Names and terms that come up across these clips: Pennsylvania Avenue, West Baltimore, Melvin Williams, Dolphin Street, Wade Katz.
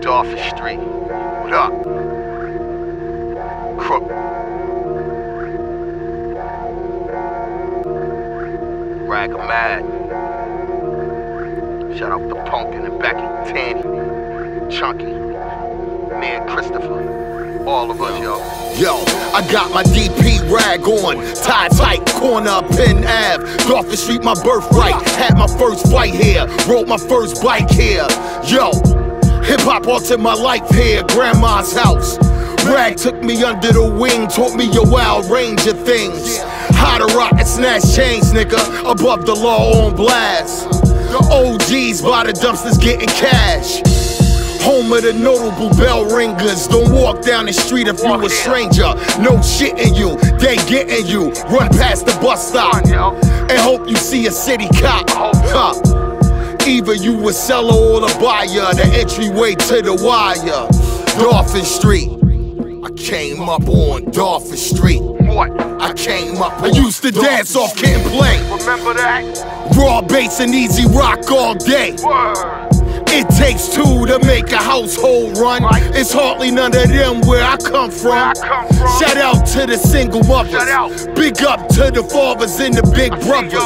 Dolphin Street, what up? Crook. Rag a mad. Shout out the pumpkin and Becky, Tandy, Chunky, man Christopher, all of us, yo. Yo, I got my DP rag on, tie tight, corner up Penn Ave, Dolphin Street my birthright, had my first fight here, rode my first bike here, yo. Hip-hop altered my life here, grandma's house. Rag took me under the wing, taught me a wild range of things. How to rock and snatch chains, nigga, above the law on blast. The OGs by the dumpsters getting cash. Home of the notable bell ringers. Don't walk down the street if you a stranger. No shit in you, they getting you. Run past the bus stop and hope you see a city cop. Huh. Either you a seller or a buyer, the entryway to the wire. Dolphin Street, I came up on Dolphin Street. What? I came up on. I used to dance off Kid and Play. Remember that? Raw bass and easy rock all day. Word. It takes two to make a household run. It's hardly none of them where I come from. Shout out to the single mothers. Big up to the fathers and the big brothers.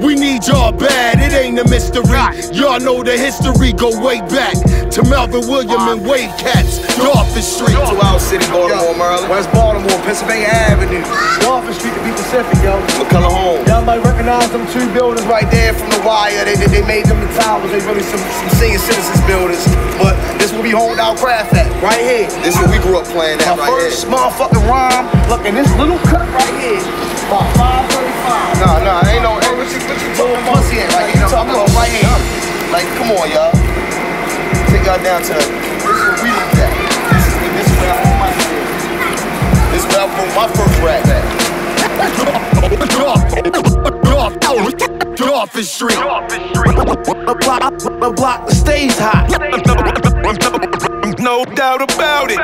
We need y'all bad, it ain't a mystery. Y'all know the history go way back to Melvin Williams and Wade Katz. Dolphin Street. 2 hour city, Baltimore, Maryland. West Baltimore, Pennsylvania Avenue. Dolphin Street to be Pacific, yo. What color home? Y'all might recognize them two buildings right there from the wire. They made them the towers. They really some singing citizens buildings, but this will be honed out craft at right here. This is what we grew up playing at right here. My first motherfucking rhyme, look in this little cut right here, about 535. Nah, ain't no, ain't what you talking about? Like you talking about right here? Like, come on, y'all. Take y'all down to this is where we lived at. This is where I own my shit. This is where I put my first rap at. Dolphin Street. The block stays hot. No doubt about it.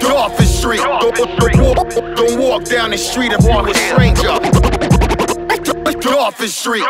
Dolphin Street. Don't walk down the street if you a stranger. Dolphin Street.